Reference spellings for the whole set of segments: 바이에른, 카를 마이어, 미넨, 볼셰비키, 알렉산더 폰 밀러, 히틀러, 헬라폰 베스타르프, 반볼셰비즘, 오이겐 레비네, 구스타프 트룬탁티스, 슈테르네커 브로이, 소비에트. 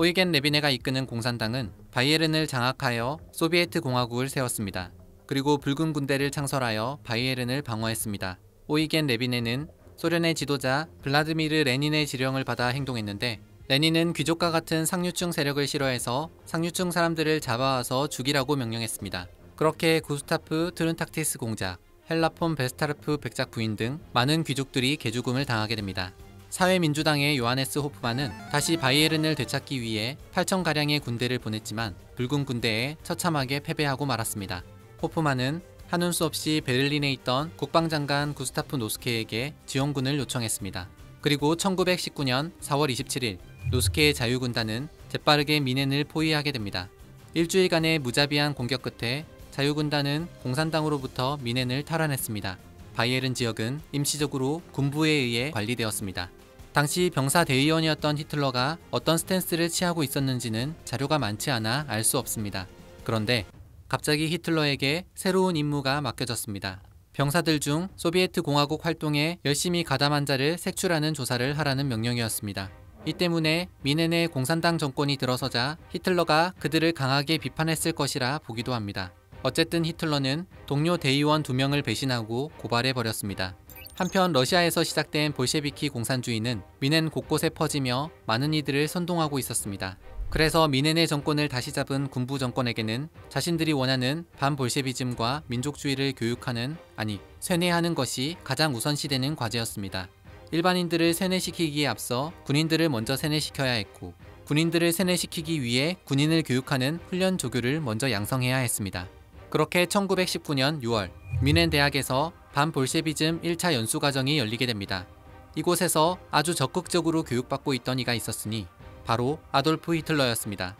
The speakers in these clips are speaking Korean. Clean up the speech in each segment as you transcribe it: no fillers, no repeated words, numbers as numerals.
오이겐 레비네가 이끄는 공산당은 바이에른을 장악하여 소비에트 공화국을 세웠습니다. 그리고 붉은 군대를 창설하여 바이에른을 방어했습니다. 오이겐 레비네는 소련의 지도자 블라디미르 레닌의 지령을 받아 행동했는데, 레닌은 귀족과 같은 상류층 세력을 싫어해서 상류층 사람들을 잡아와서 죽이라고 명령했습니다. 그렇게 구스타프 트룬탁티스 공작, 헬라폰 베스타르프 백작 부인 등 많은 귀족들이 개죽음을 당하게 됩니다. 사회민주당의 요하네스 호프만은 다시 바이에른을 되찾기 위해 8,000가량의 군대를 보냈지만 붉은 군대에 처참하게 패배하고 말았습니다. 호프만은 하는 수 없이 베를린에 있던 국방장관 구스타프 노스케에게 지원군을 요청했습니다. 그리고 1919년 4월 27일 노스케의 자유군단은 재빠르게 미넨을 포위하게 됩니다. 일주일간의 무자비한 공격 끝에 자유군단은 공산당으로부터 미넨을 탈환했습니다. 바이에른 지역은 임시적으로 군부에 의해 관리되었습니다. 당시 병사 대의원이었던 히틀러가 어떤 스탠스를 취하고 있었는지는 자료가 많지 않아 알 수 없습니다. 그런데 갑자기 히틀러에게 새로운 임무가 맡겨졌습니다. 병사들 중 소비에트 공화국 활동에 열심히 가담한 자를 색출하는 조사를 하라는 명령이었습니다. 이 때문에 미넨에 공산당 정권이 들어서자 히틀러가 그들을 강하게 비판했을 것이라 보기도 합니다. 어쨌든 히틀러는 동료 대의원 2명을 배신하고 고발해버렸습니다. 한편 러시아에서 시작된 볼셰비키 공산주의는 미넨 곳곳에 퍼지며 많은 이들을 선동하고 있었습니다. 그래서 미넨의 정권을 다시 잡은 군부 정권에게는 자신들이 원하는 반볼셰비즘과 민족주의를 교육하는, 아니 세뇌하는 것이 가장 우선시되는 과제였습니다. 일반인들을 세뇌시키기에 앞서 군인들을 먼저 세뇌시켜야 했고, 군인들을 세뇌시키기 위해 군인을 교육하는 훈련 조교를 먼저 양성해야 했습니다. 그렇게 1919년 6월 미넨 대학에서 반볼셰비즘 1차 연수과정이 열리게 됩니다. 이곳에서 아주 적극적으로 교육받고 있던 이가 있었으니 바로 아돌프 히틀러였습니다.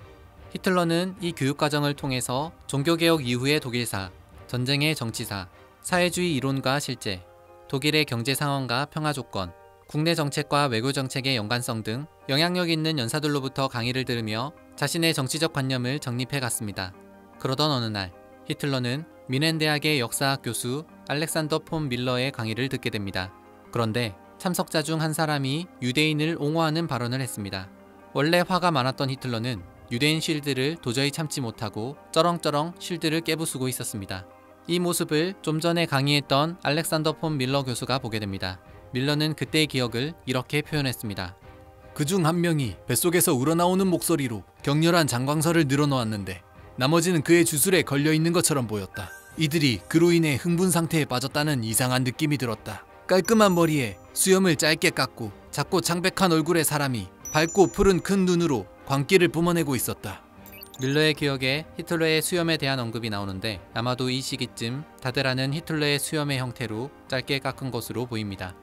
히틀러는 이 교육과정을 통해서 종교개혁 이후의 독일사, 전쟁의 정치사, 사회주의 이론과 실제, 독일의 경제 상황과 평화 조건, 국내 정책과 외교 정책의 연관성 등 영향력 있는 연사들로부터 강의를 들으며 자신의 정치적 관념을 정립해 갔습니다. 그러던 어느 날 히틀러는 미넨 대학의 역사학 교수 알렉산더 폰 밀러의 강의를 듣게 됩니다. 그런데 참석자 중 한 사람이 유대인을 옹호하는 발언을 했습니다. 원래 화가 많았던 히틀러는 유대인 쉴드를 도저히 참지 못하고 쩌렁쩌렁 쉴드를 깨부수고 있었습니다. 이 모습을 좀 전에 강의했던 알렉산더 폰 밀러 교수가 보게 됩니다. 밀러는 그때의 기억을 이렇게 표현했습니다. 그중 한 명이 뱃속에서 우러나오는 목소리로 격렬한 장광설을 늘어놓았는데 나머지는 그의 주술에 걸려있는 것처럼 보였다. 이들이 그로 인해 흥분 상태에 빠졌다는 이상한 느낌이 들었다. 깔끔한 머리에 수염을 짧게 깎고 작고 창백한 얼굴의 사람이 밝고 푸른 큰 눈으로 광기를 뿜어내고 있었다. 밀러의 기억에 히틀러의 수염에 대한 언급이 나오는데 아마도 이 시기쯤 다들 아는 히틀러의 수염의 형태로 짧게 깎은 것으로 보입니다.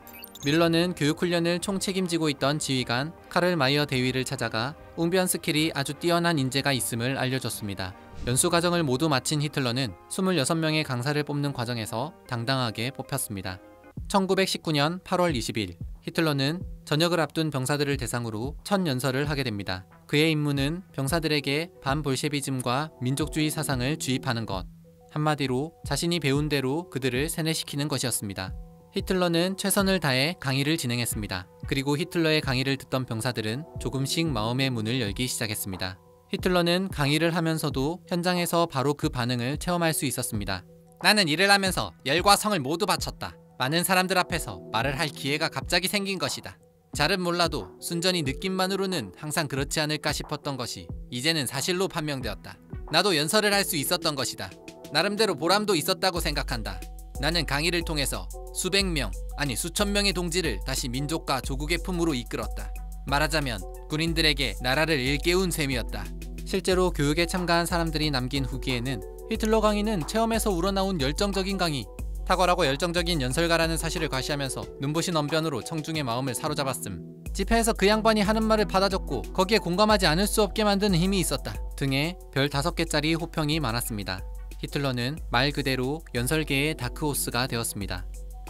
밀러는 교육훈련을 총책임지고 있던 지휘관 카를 마이어 대위를 찾아가 웅변 스킬이 아주 뛰어난 인재가 있음을 알려줬습니다. 연수 과정을 모두 마친 히틀러는 26명의 강사를 뽑는 과정에서 당당하게 뽑혔습니다. 1919년 8월 20일 히틀러는 전역을 앞둔 병사들을 대상으로 첫 연설을 하게 됩니다. 그의 임무는 병사들에게 반볼셰비즘과 민족주의 사상을 주입하는 것, 한마디로 자신이 배운 대로 그들을 세뇌시키는 것이었습니다. 히틀러는 최선을 다해 강의를 진행했습니다. 그리고 히틀러의 강의를 듣던 병사들은 조금씩 마음의 문을 열기 시작했습니다. 히틀러는 강의를 하면서도 현장에서 바로 그 반응을 체험할 수 있었습니다. 나는 일을 하면서 열과 성을 모두 바쳤다. 많은 사람들 앞에서 말을 할 기회가 갑자기 생긴 것이다. 잘은 몰라도 순전히 느낌만으로는 항상 그렇지 않을까 싶었던 것이 이제는 사실로 판명되었다. 나도 연설을 할 수 있었던 것이다. 나름대로 보람도 있었다고 생각한다. 나는 강의를 통해서 수백 명, 아니 수천 명의 동지를 다시 민족과 조국의 품으로 이끌었다. 말하자면 군인들에게 나라를 일깨운 셈이었다. 실제로 교육에 참가한 사람들이 남긴 후기에는 히틀러 강의는 체험에서 우러나온 열정적인 강의, 탁월하고 열정적인 연설가라는 사실을 과시하면서 눈부신 언변으로 청중의 마음을 사로잡았음, 집회에서 그 양반이 하는 말을 받아줬고 거기에 공감하지 않을 수 없게 만드는 힘이 있었다 등의 별 5개짜리 호평이 많았습니다. 히틀러는 말 그대로 연설계의 다크호스가 되었습니다.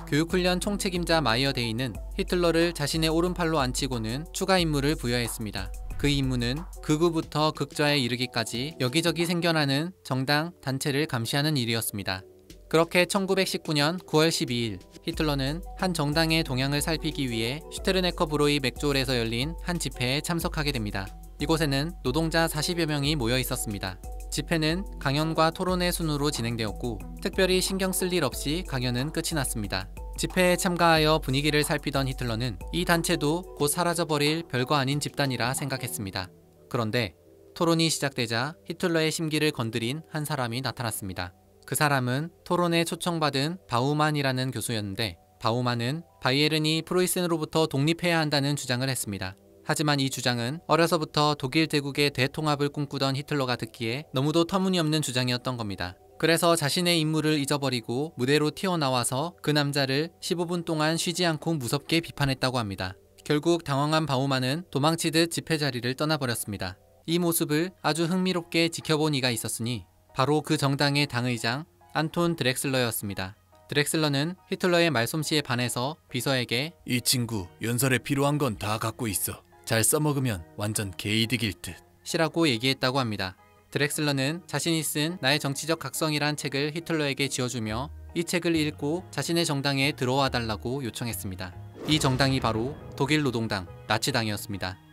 교육훈련 총책임자 마이어 데이는 히틀러를 자신의 오른팔로 앉히고는 추가 임무를 부여했습니다. 그 임무는 극우부터 극좌에 이르기까지 여기저기 생겨나는 정당, 단체를 감시하는 일이었습니다. 그렇게 1919년 9월 12일 히틀러는 한 정당의 동향을 살피기 위해 슈테르네커 브로이 맥졸에서 열린 한 집회에 참석하게 됩니다. 이곳에는 노동자 40여 명이 모여 있었습니다. 집회는 강연과 토론의 순으로 진행되었고 특별히 신경 쓸 일 없이 강연은 끝이 났습니다. 집회에 참가하여 분위기를 살피던 히틀러는 이 단체도 곧 사라져버릴 별거 아닌 집단이라 생각했습니다. 그런데 토론이 시작되자 히틀러의 심기를 건드린 한 사람이 나타났습니다. 그 사람은 토론에 초청받은 바우만이라는 교수였는데 바우만은 바이에른이 프로이센으로부터 독립해야 한다는 주장을 했습니다. 하지만 이 주장은 어려서부터 독일 제국의 대통합을 꿈꾸던 히틀러가 듣기에 너무도 터무니없는 주장이었던 겁니다. 그래서 자신의 임무를 잊어버리고 무대로 튀어나와서 그 남자를 15분 동안 쉬지 않고 무섭게 비판했다고 합니다. 결국 당황한 바우만은 도망치듯 집회 자리를 떠나버렸습니다. 이 모습을 아주 흥미롭게 지켜본 이가 있었으니 바로 그 정당의 당의장 안톤 드렉슬러였습니다. 드렉슬러는 히틀러의 말솜씨에 반해서 비서에게 이 친구 연설에 필요한 건 다 갖고 있어. 잘 써먹으면 완전 개이득일 듯. 시라고 얘기했다고 합니다. 드렉슬러는 자신이 쓴 나의 정치적 각성이란 책을 히틀러에게 지어주며 이 책을 읽고 자신의 정당에 들어와 달라고 요청했습니다. 이 정당이 바로 독일 노동당, 나치당이었습니다.